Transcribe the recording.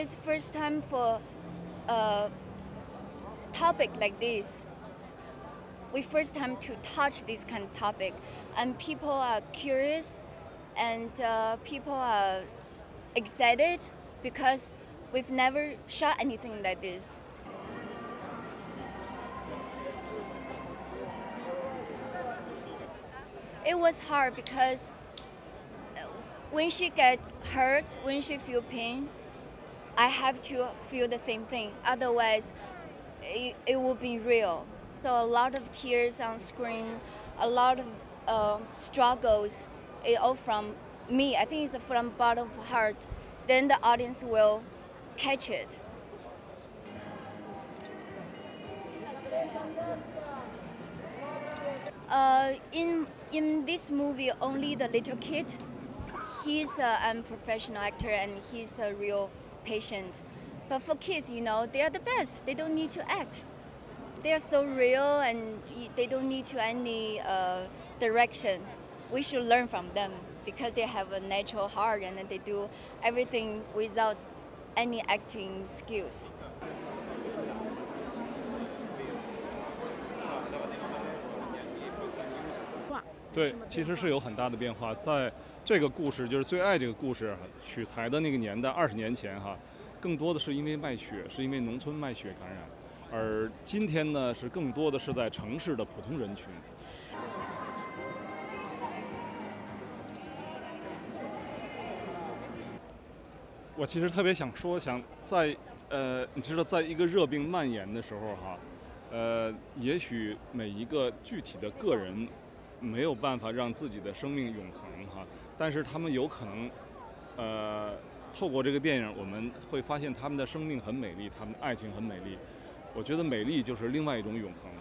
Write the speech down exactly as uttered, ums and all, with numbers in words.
today is first time for a topic like this. We first time to touch this kind of topic, and people are curious, and uh, people are excited because we've never shot anything like this. It was hard because when she gets hurt, when she feels pain, I have to feel the same thing. Otherwise, it, it would be real. So a lot of tears on screen, a lot of uh, struggles, it all from me. I think it's from bottom of heart. Then the audience will catch it. Uh, in in this movie, only the little kid. He's a professional actor and he's a real patient. But for kids, you know, they are the best. They don't need to act. They are so real and they don't need to any uh, direction. We should learn from them because they have a natural heart and they do everything without any acting skills. Wow. 对，其实是有很大的变化。在这个故事，就是《最爱》这个故事取材的那个年代，二十年前哈，更多的是因为卖血，是因为农村卖血感染，而今天呢，是更多的是在城市的普通人群。我其实特别想说，想在呃，你知道，在一个热病蔓延的时候哈，呃，也许每一个具体的个人。 没有办法让自己的生命永恒哈，但是他们有可能，呃，透过这个电影，我们会发现他们的生命很美丽，他们的爱情很美丽。我觉得美丽就是另外一种永恒。